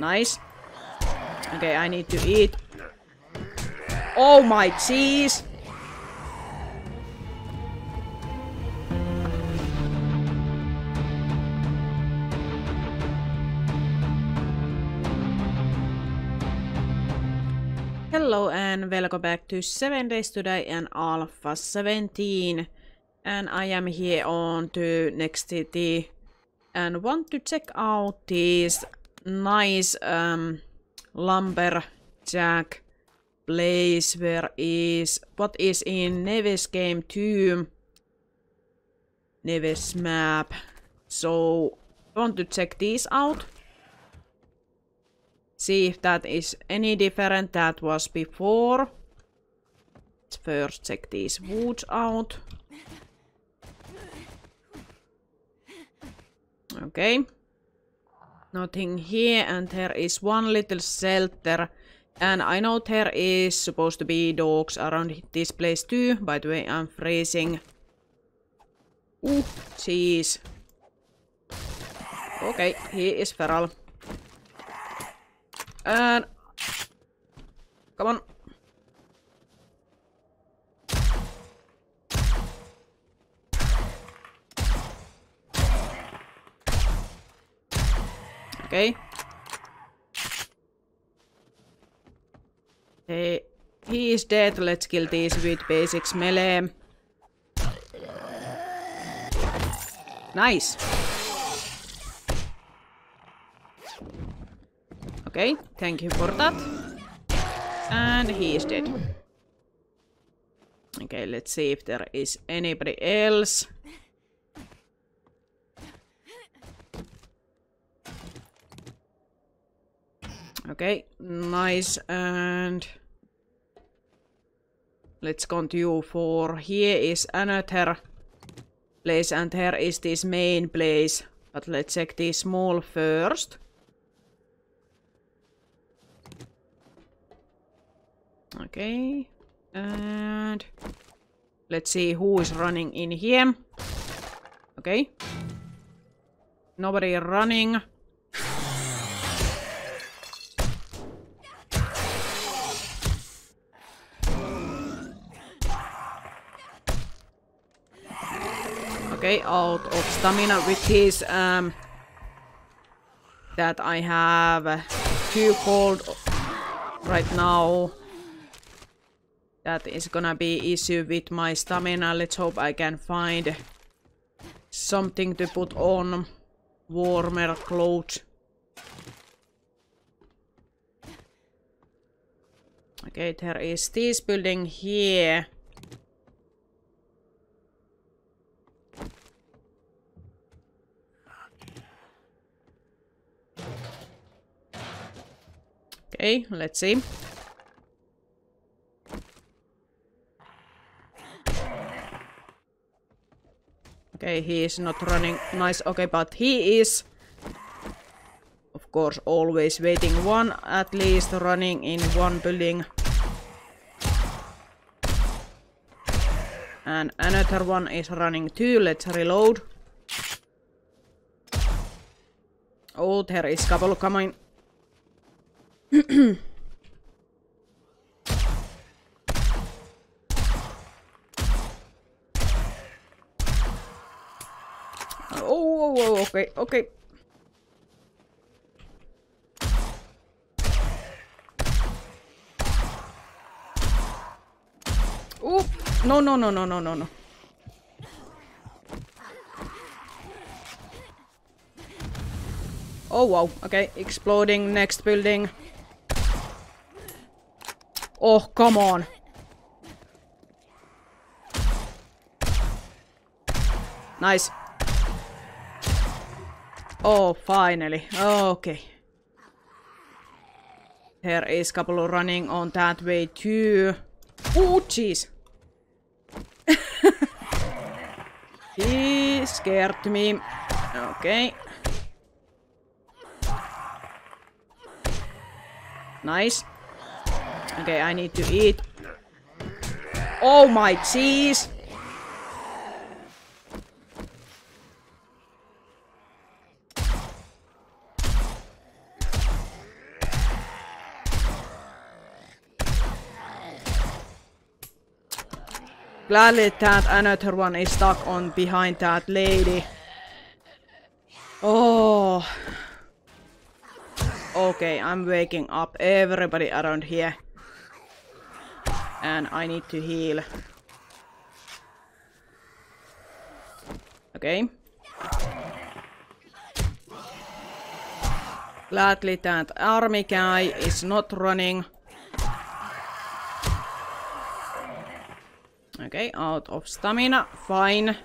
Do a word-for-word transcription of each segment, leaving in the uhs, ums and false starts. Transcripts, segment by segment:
Nice. Okay, I need to eat. Oh my cheese! Hello and welcome back to seven days to Die and Alpha seventeen. And I am here on to next city and want to check out this nice um, lumberjack place where is what is in Nivis game two Nivis map. So I want to check these out. See if that is any different that was before. Let's first check these woods out. Okay. Nothing here, and there is one little shelter. And I know there is supposed to be dogs around this place too. By the way, I'm freezing. Ooh, jeez. Okay, he is feral. And come on. Okay. Hey, he is dead. Let's kill these with basics melee. Nice. Okay, thank you for that. And he is dead. Okay, let's see if there is anybody else. Okay, nice, and let's continue, for here is another place and here is this main place. But let's check this small first. Okay, and let's see who is running in here. Okay. Nobody running. Okay, out of stamina with his, um, that I have too cold right now. That is gonna be issue with my stamina. Let's hope I can find something to put on. Warmer clothes. Okay, there is this building here. Okay, let's see. Okay, he is not running. Nice, okay, but he is, of course, always waiting one, at least running in one building. And another one is running too. Let's reload. Oh, there is a couple coming. Oh, oh, okay, okay. Oh, no, no, no, no, no, no, no. Oh, wow, okay, exploding, next building. Oh, come on. Nice. Oh, finally. Okay. There is a couple running on that way too. Oh, jeez. He scared me. Okay. Nice. Okay, I need to eat. Oh my cheese! Gladly that another one is stuck on behind that lady. Oh. Okay, I'm waking up everybody around here. And I need to heal. Okay. Gladly that army guy is not running. Okay, out of stamina, fine.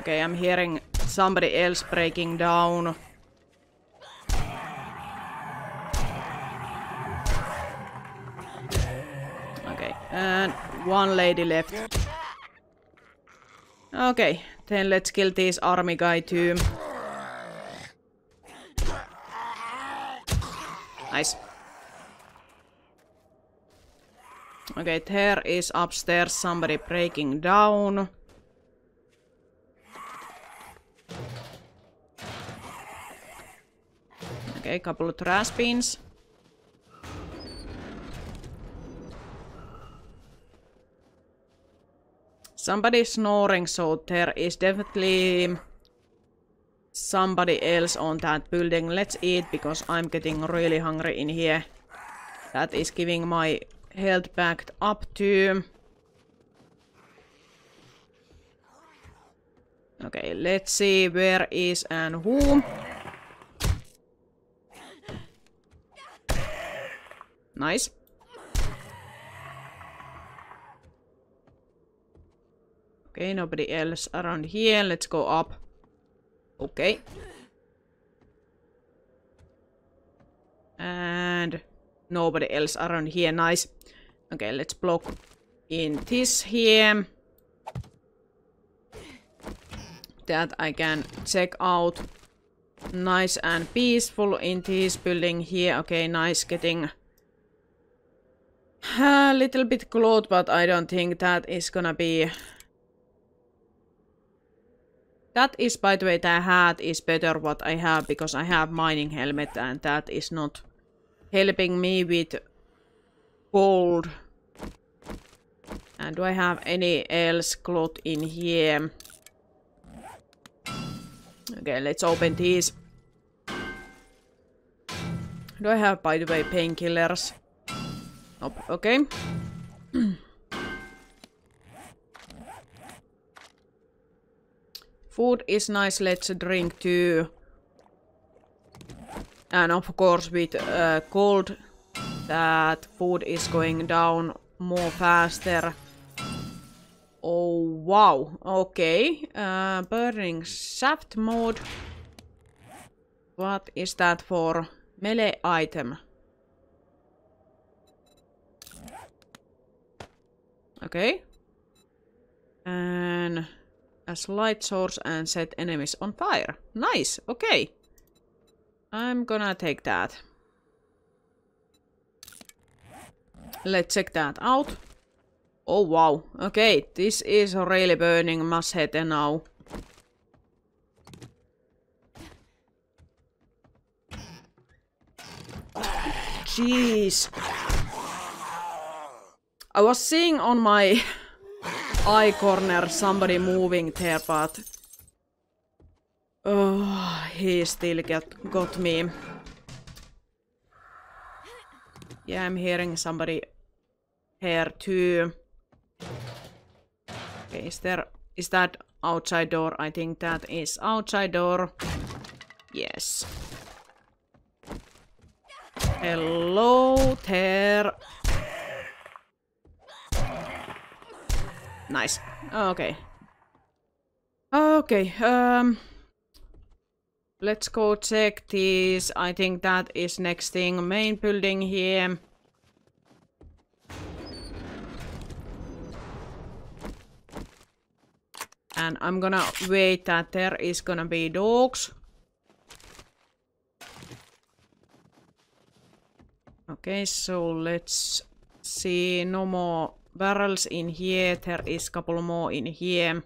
Okay, I'm hearing somebody else breaking down. Okay, and one lady left. Okay, then let's kill this army guy too. Nice. Okay, there is upstairs somebody breaking down. Okay, couple of trash bins. Somebody snoring, so there is definitely somebody else on that building. Let's eat, because I'm getting really hungry in here. That is giving my health back up too. Okay, let's see where is and who. Nice. Okay, nobody else around here. Let's go up. Okay. And nobody else around here. Nice. Okay, let's block in this here. That I can check out. Nice and peaceful in this building here. Okay, nice. Getting a little bit close, but I don't think that is gonna be... That is, by the way, that hat is better what I have, because I have mining helmet and that is not helping me with gold. And do I have any else cloth in here? Okay, let's open these. Do I have, by the way, painkillers? Nope, okay. Food is nice, let's drink too. And of course with uh, cold, that food is going down more faster. Oh wow, okay. Uh, burning shaft mode. What is that for? Melee item. Okay. And... as light source and set enemies on fire. Nice, okay. I'm gonna take that. Let's check that out. Oh wow, okay, this is really burning machete now. Jeez. I was seeing on my... eye corner, somebody moving there, but oh, he still get, got me. Yeah, I'm hearing somebody here too. Okay, is there, is that outside door? I think that is outside door. Yes. Hello there. Nice. Okay. Okay. Um, let's go check this. I think that is next thing. Main building here. And I'm gonna wait that there is gonna be dogs. Okay, so let's see. No more... barrels in here. There is a couple more in here.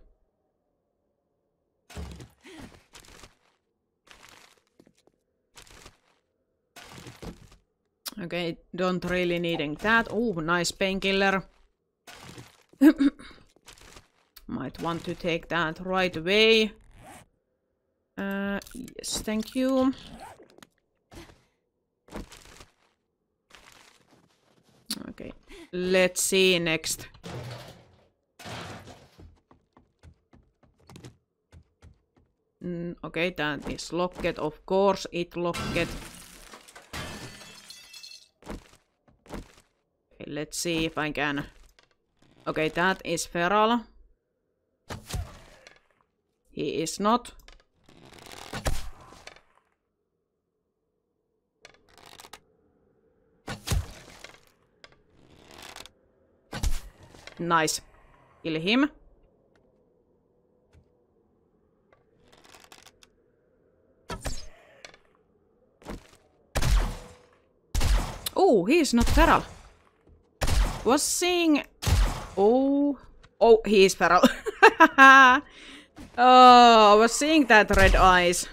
Okay, don't really needing that. Oh, nice painkiller. Might want to take that right away. Uh, yes, thank you. Okay, let's see next. Mm, okay, that is locket. Of course, it locket. Okay, let's see if I can. Okay, that is feral. He is not. Nice. Kill him. Oh, he is not feral. Was seeing... Oh... Oh, he is feral. Oh, I was seeing that red eyes.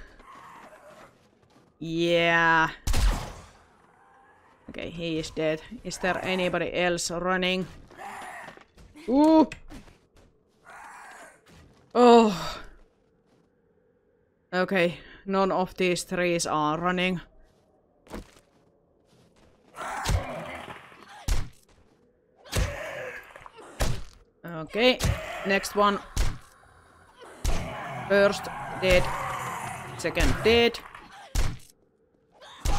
Yeah. Okay, he is dead. Is there anybody else running? Ooh. Oh. Okay, none of these trees are running. Okay, next one. First dead. Second dead.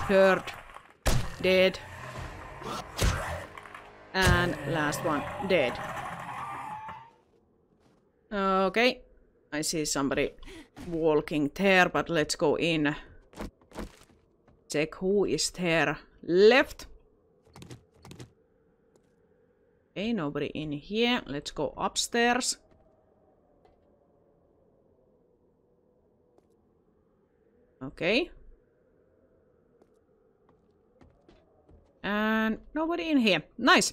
Third dead. And last one dead. Okay, I see somebody walking there, but let's go in. Check who is there left. Okay, nobody in here. Let's go upstairs. Okay. And nobody in here. Nice.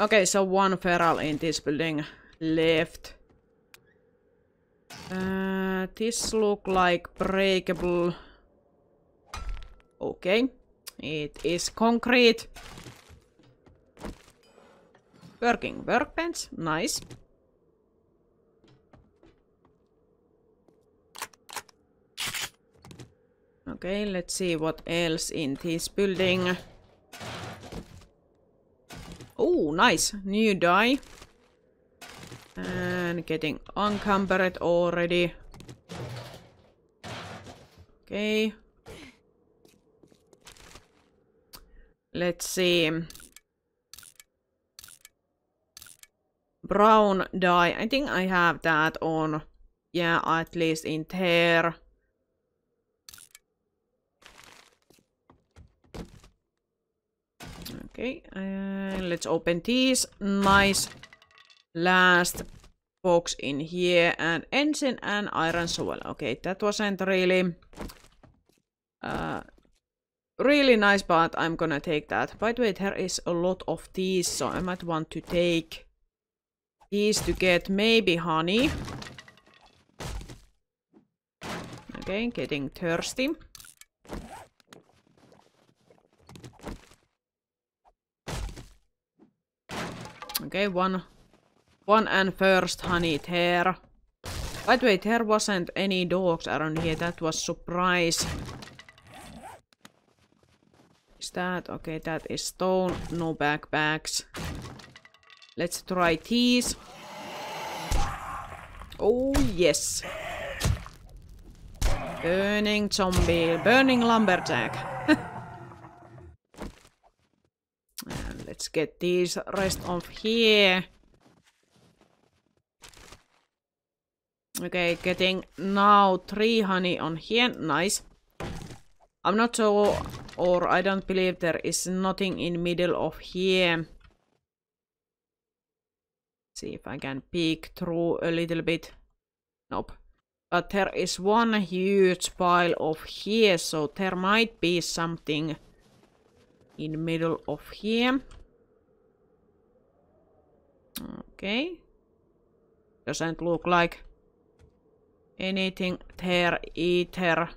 Okay, so one feral in this building left. Uh, this look like breakable. Okay, it is concrete. Working workbench, nice. Okay, let's see what else in this building. Oh, nice, new die. And getting uncumbered already. Okay. Let's see. Brown dye. I think I have that on. Yeah, at least in there. Okay. Uh, let's open these. Nice. Last box in here, and engine and iron shovel. Okay, that wasn't really uh, really nice, but I'm gonna take that. By the way, there is a lot of these, so I might want to take these to get maybe honey. Okay, getting thirsty. Okay, one One and first honey there. By the way, there wasn't any dogs around here. That was surprise. Is that? Okay, that is stone. No backpacks. Let's try these. Oh, yes. Burning zombie. Burning lumberjack. And let's get these rest of here. Okay, getting now three honey on here. Nice. I'm not sure, or I don't believe there is nothing in middle of here. Let's see if I can peek through a little bit. Nope. But there is one huge pile of here, so there might be something in middle of here. Okay. Doesn't look like anything there either.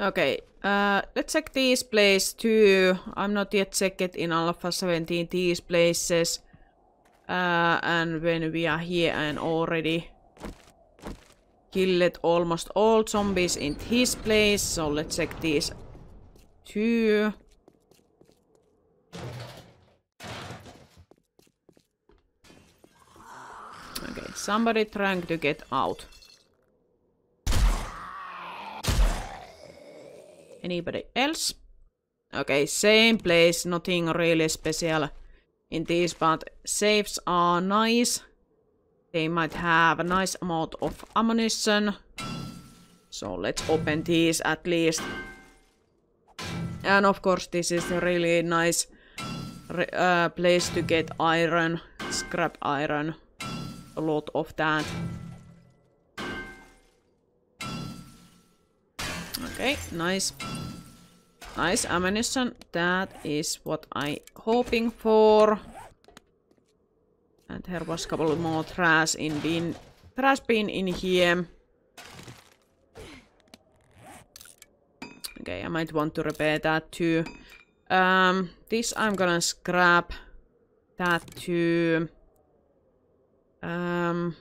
Okay, uh, let's check these places too. I'm not yet checked in Alpha seventeen these places. Uh, and when we are here and already killed almost all zombies in his place, so let's check these too. Okay, somebody trying to get out. Anybody else? Okay, same place, nothing really special in these, but safes are nice. They might have a nice amount of ammunition. So let's open these at least. And of course this is a really nice uh, place to get iron, scrap iron, a lot of that. Okay, nice. Nice ammunition. That is what I'm hoping for. And there was a couple more trash in bin, trash bin in here. Okay, I might want to repair that too. Um, this I'm gonna scrap that too. Um,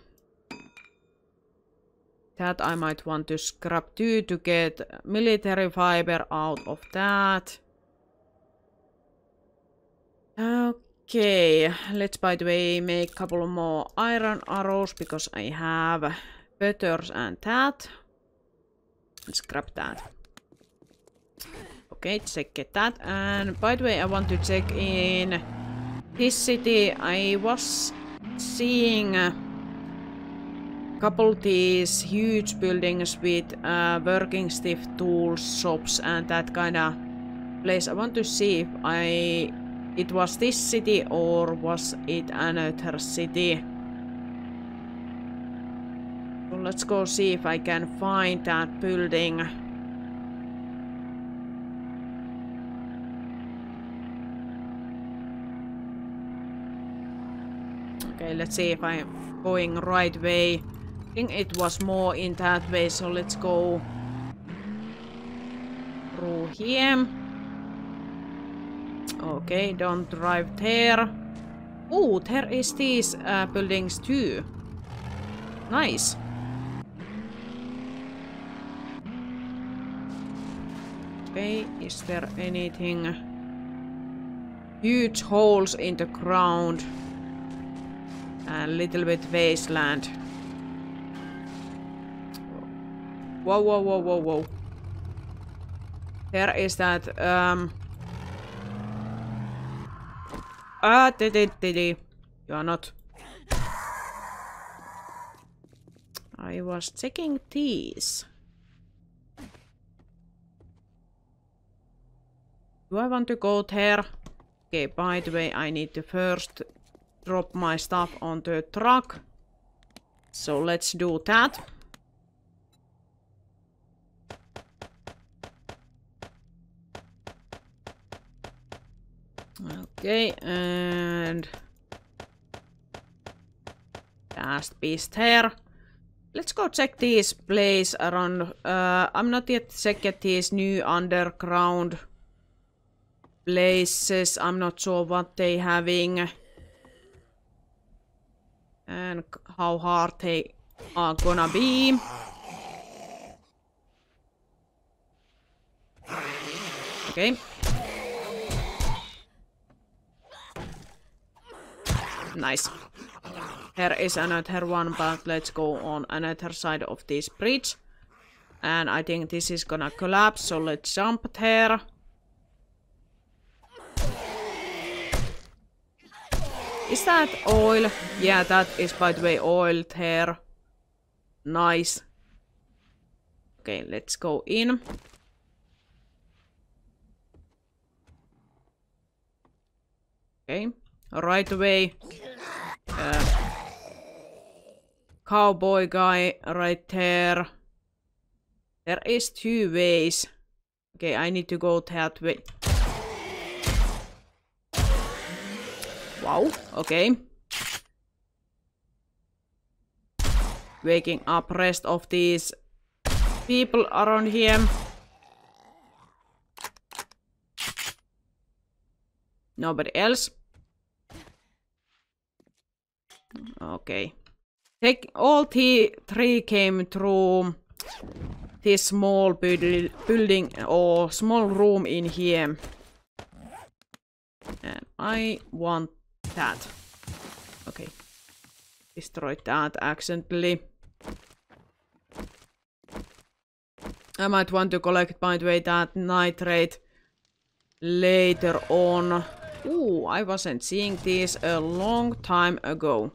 that I might want to scrap too to get military fiber out of that. Okay. Okay, let's by the way make a couple more iron arrows because I have butters and that. Let's grab that. Okay, check it that. And by the way, I want to check in this city. I was seeing a couple of these huge buildings with uh, working stiff tools, shops and that kind of place. I want to see if I... it was this city or was it another city? So let's go see if I can find that building. Okay, let's see if I'm going right way. I think it was more in that way, so let's go through here. Okay, don't drive there. Oh, there is these uh, buildings too. Nice. Okay, is there anything? Huge holes in the ground. A little bit wasteland. Whoa, whoa, whoa, whoa, whoa. There is that... Um, Ah, did it, did it. You are not. I was checking these. Do I want to go there? Okay, by the way, I need to first drop my stuff on the truck. So let's do that. Okay, and last piece there. Let's go check this place around. Uh, I'm not yet checked these new underground places. I'm not sure what they having and how hard they are gonna be. Okay. Nice. There is another one, but let's go on another side of this bridge. And I think this is gonna collapse, so let's jump there. Is that oil? Yeah, that is by the way oil there. Nice. Okay, let's go in. Okay. Right away, uh, cowboy guy right there. There is two ways. Okay, I need to go that way. Wow, okay. Waking up rest of these people around here. Nobody else. Okay. Take all the three came through this small build building or small room in here. And I want that. Okay. Destroy that accidentally. I might want to collect, by the way, that nitrate later on. Ooh, I wasn't seeing this a long time ago.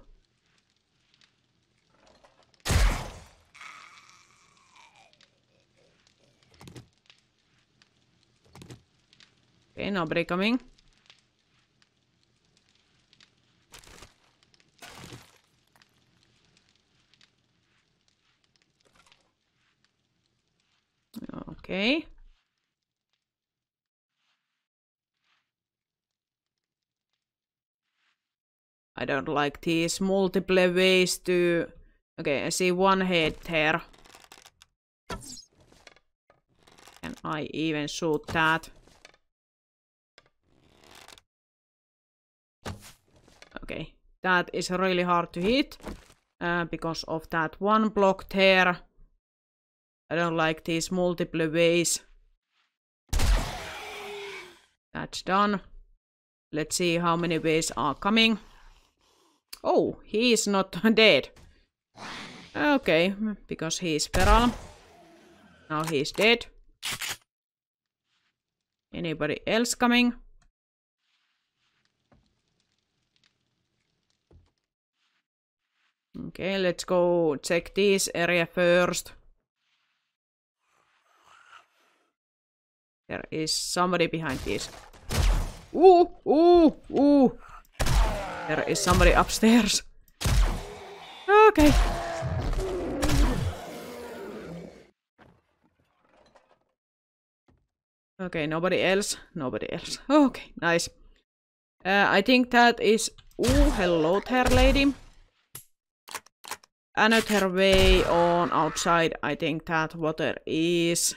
Okay, nobody coming. Okay. I don't like these multiple ways to... Okay, I see one head there. Can I even shoot that? Okay, that is really hard to hit uh, because of that one block there. I don't like these multiple ways. That's done. Let's see how many ways are coming. Oh, he is not dead. Okay, because he is feral. Now he is dead. Anybody else coming? Okay, let's go check this area first. There is somebody behind this. Ooh, ooh, ooh. There is somebody upstairs. Okay. Okay, nobody else. Nobody else. Okay, nice. Uh, I think that is... Ooh, hello there, lady. Another way on outside. I think that water is...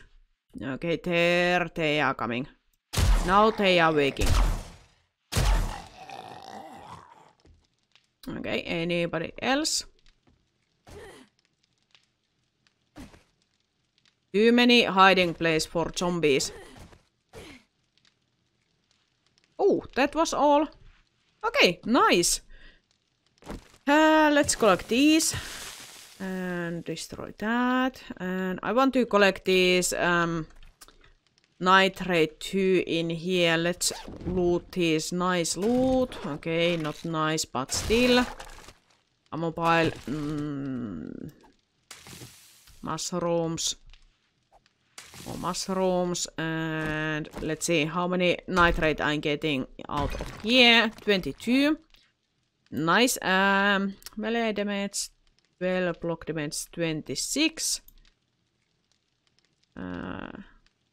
Okay, there they are coming. Now they are waking up. Okay, anybody else? Too many hiding places for zombies. Oh, that was all. Okay, nice. Uh, let's collect these. And destroy that. And I want to collect this um, nitrate too in here. Let's loot this nice loot. Okay, not nice, but still. Ammo pile. Mm, mushrooms. More mushrooms. And let's see how many nitrate I'm getting out of here. twenty-two. Nice. Um, melee damage. twelve, block damage twenty-six. Uh,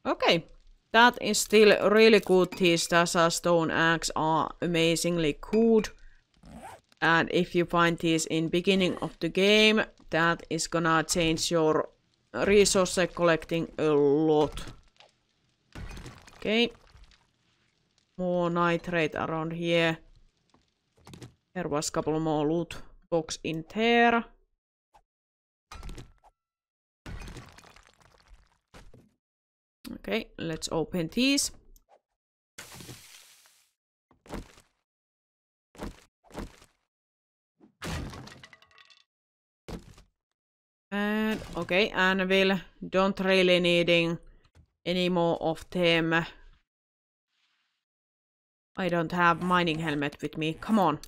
okay, that is still really good. These Daza stone axes are amazingly good. And if you find these in beginning of the game, that is gonna change your resource collecting a lot. Okay. More nitrate around here. There was a couple more loot box in there. Okay, let's open these. And okay, and we'll don't really needing any more of them. I don't have mining helmet with me. Come on.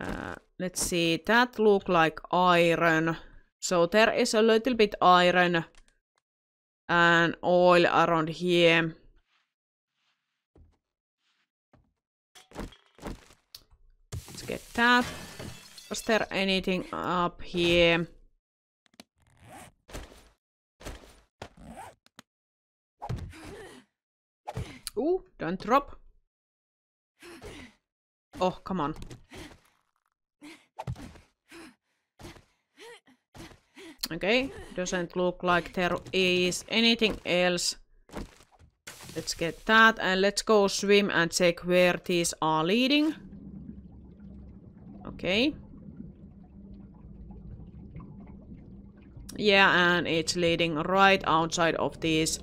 Uh, let's see. That look like iron. So there is a little bit iron. And oil around here. Let's get that. Was there anything up here? Ooh, don't drop. Oh, come on. Okay, doesn't look like there is anything else. Let's get that and let's go swim and check where these are leading. Okay. Yeah, and it's leading right outside of these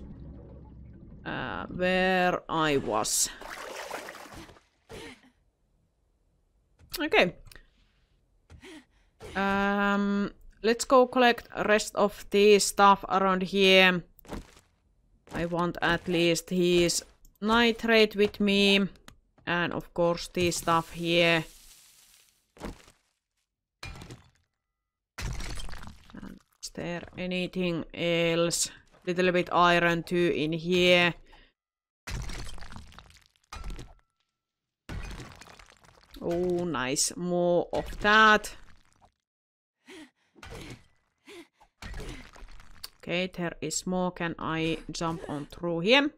uh, where I was. Okay. Um, let's go collect rest of this stuff around here. I want at least his nitrate with me. And of course this stuff here. And is there anything else? Little bit iron too in here. Oh, nice. More of that. Okay, there is more. Can I jump on through here?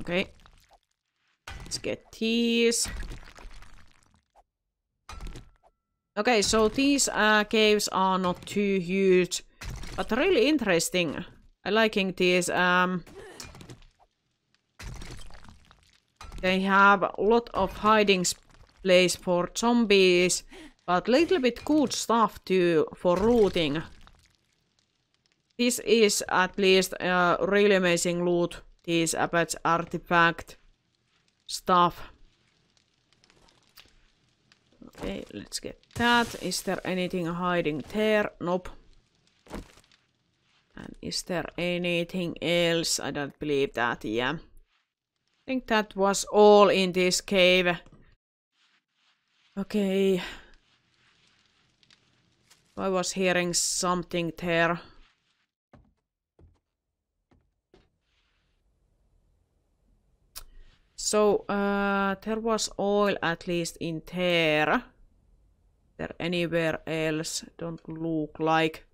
Okay. Let's get these. Okay, so these uh, caves are not too huge, but really interesting. I'm liking these. Um, they have a lot of hiding space. Place for zombies, but little bit good stuff too for looting. This is at least a really amazing loot, this Apache artifact stuff. Okay, let's get that. Is there anything hiding there? Nope. And is there anything else? I don't believe that, yeah. I think that was all in this cave. Okay, I was hearing something there. So uh, there was oil at least in there. Is there anywhere else? Don't look like.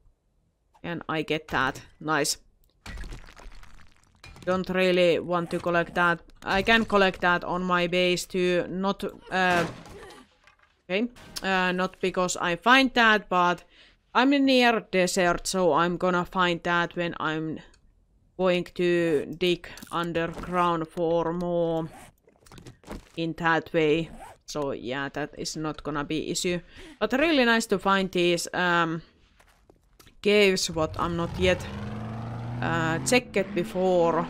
And I get that. Nice. Don't really want to collect that. I can collect that on my base to not... Uh, Okay, uh, not because I find that, but I'm near desert, so I'm gonna find that when I'm going to dig underground for more in that way. So yeah, that is not gonna be issue. But really nice to find these um, caves, what I'm not yet uh, checked before.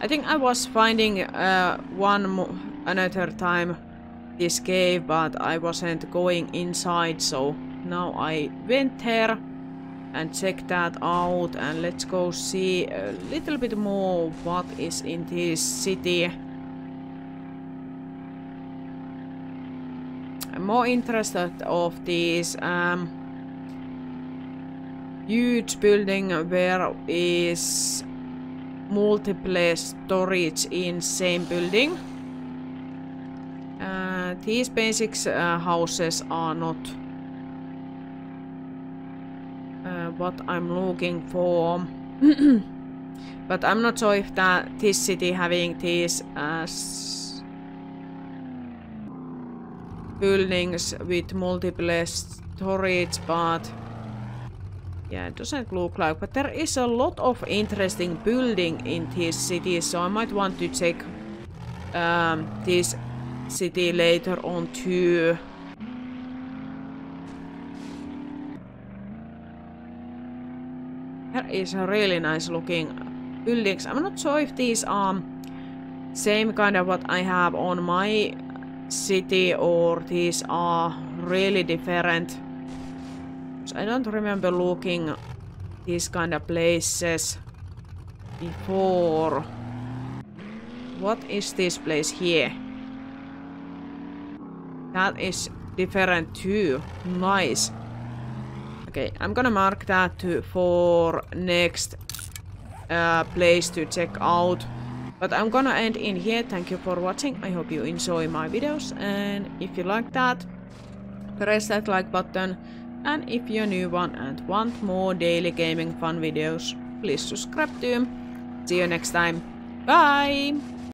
I think I was finding uh, one mo- another time. This cave, but I wasn't going inside, so now I went there and checked that out, and let's go see a little bit more what is in this city. I'm more interested of this um, huge building where is multiple storage in same building. Uh, these basic uh, houses are not uh, what I'm looking for. But I'm not sure if that this city having these uh, buildings with multiple storage, but yeah, it doesn't look like. But there is a lot of interesting building in this city, so I might want to check um, these city later on too. There is a really nice looking buildings. I'm not sure if these are same kind of what I have on my city or these are really different. I don't remember looking these kind of places before. What is this place here? That is different too. Nice. Okay, I'm gonna mark that to, for next uh, place to check out. But I'm gonna end in here. Thank you for watching. I hope you enjoy my videos. And if you like that, press that like button. And if you're a new one and want more daily gaming fun videos, please subscribe to them. See you next time. Bye!